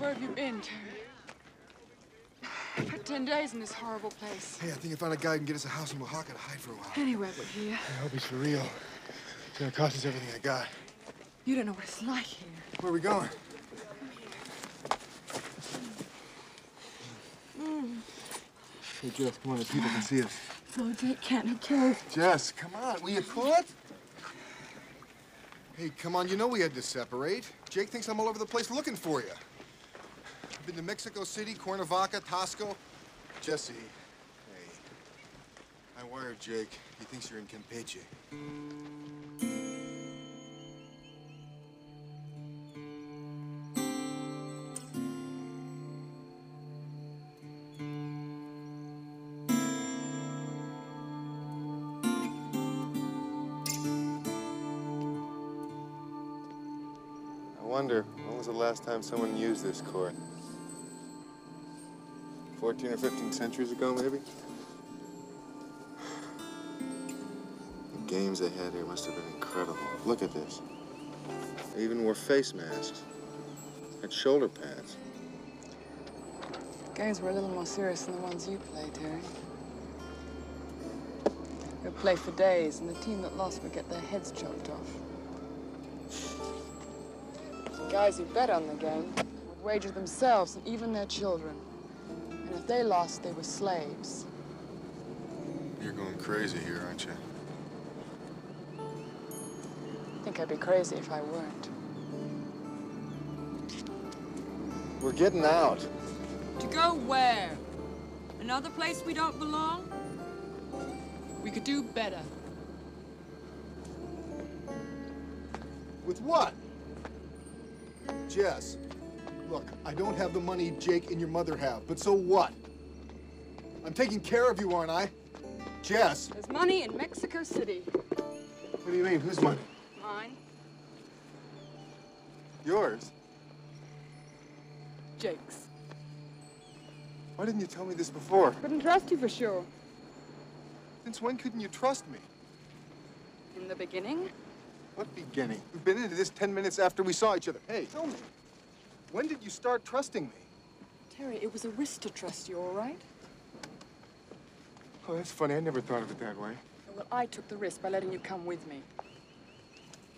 Where have you been, Terry? For 10 days in this horrible place. Hey, I think I found a guy who can get us a house in Oaxaca to hide for a while. Anywhere but here. I hope he's for real. It's gonna cost us everything I got. You don't know what it's like here. Where are we going? Hey, Jess, come on, the people can see us. No, Jake can't, be killed. Jess, come on, will you quit? Hey, come on, you know we had to separate. Jake thinks I'm all over the place looking for you. I've been to Mexico City, Cuernavaca, Tasco. Jesse, hey, I wired Jake. He thinks you're in Campeche. I wonder, when was the last time someone used this court? 14 or 15 centuries ago, maybe? The games they had here must have been incredible. Look at this. They even wore face masks. Had shoulder pads. The games were a little more serious than the ones you played, Terry. We'd play for days, and the team that lost would get their heads chopped off. Guys who bet on the game would wager themselves and even their children. And if they lost, they were slaves. You're going crazy here, aren't you? I think I'd be crazy if I weren't. We're getting out. To go where? Another place we don't belong? We could do better. With what? Jess, look, I don't have the money Jake and your mother have, but so what? I'm taking care of you, aren't I? Jess. There's money in Mexico City. What do you mean? Whose money? Mine. Yours? Jake's. Why didn't you tell me this before? Couldn't trust you for sure. Since when couldn't you trust me? In the beginning. What beginning? We've been into this 10 minutes after we saw each other. Hey, tell me, when did you start trusting me? Terry, it was a risk to trust you, all right? Oh, that's funny. I never thought of it that way. Well, I took the risk by letting you come with me.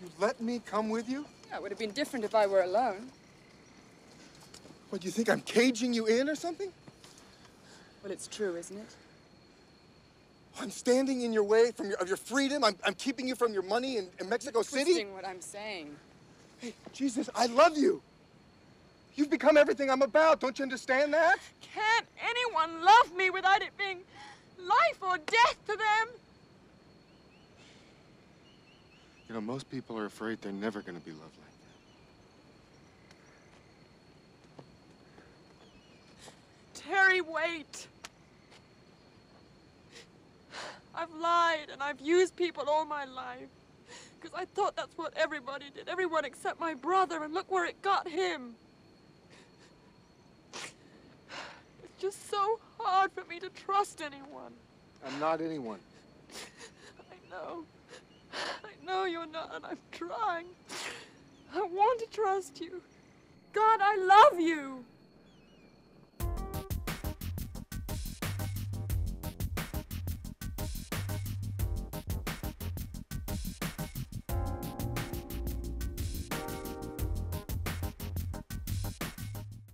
You let me come with you? Yeah, it would have been different if I were alone. What, do you think I'm caging you in or something? Well, it's true, isn't it? I'm standing in your way of your freedom. I'm keeping you from your money in Mexico City. You're twisting what I'm saying. Hey, Jesus, I love you. You've become everything I'm about. Don't you understand that? Can't anyone love me without it being life or death to them? You know, most people are afraid they're never going to be loved like that. Terry, wait. I've lied and I've used people all my life because I thought that's what everybody did, everyone except my brother, and look where it got him. It's just so hard for me to trust anyone. I'm not anyone. I know you're not, and I'm trying. I want to trust you. God, I love you.